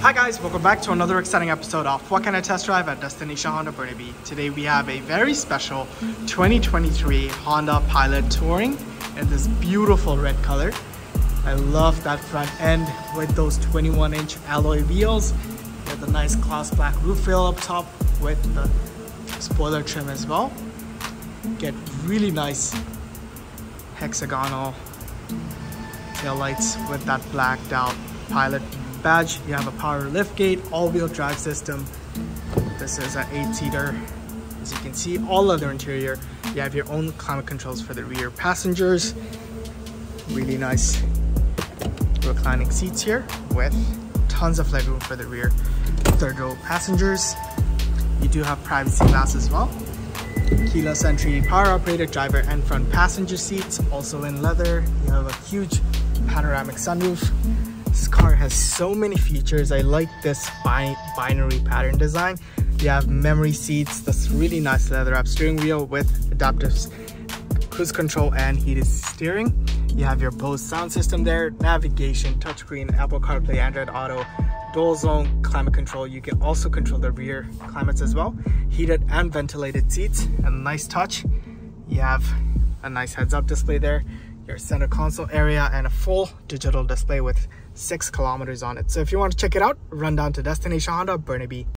Hi guys, welcome back to another exciting episode of What Can I Test Drive at Destination Honda Burnaby. Today we have a very special 2023 Honda Pilot Touring in this beautiful red color. I love that front end with those 21-inch alloy wheels with a nice gloss black roof rail up top with the spoiler trim as well. Get really nice hexagonal taillights with that blacked out Pilot badge. You have a power liftgate, all-wheel drive system. This is an 8-seater. As you can see, all leather interior. You have your own climate controls for the rear passengers. Really nice reclining seats here with tons of legroom for the rear third row passengers. You do have privacy glass as well. Keyless entry, power operated driver and front passenger seats, also in leather. You have a huge panoramic sunroof. This car has so many features. I like this binary pattern design. You have memory seats, this really nice leather wrap steering wheel with adaptive cruise control and heated steering. You have your Bose sound system there, navigation, touchscreen, Apple CarPlay, Android Auto, dual zone climate control. You can also control the rear climates as well. Heated and ventilated seats, a nice touch. You have a nice heads-up display there. Your center console area and a full digital display with 6 kilometers on it. So if you want to check it out, run down to Destination Honda Burnaby.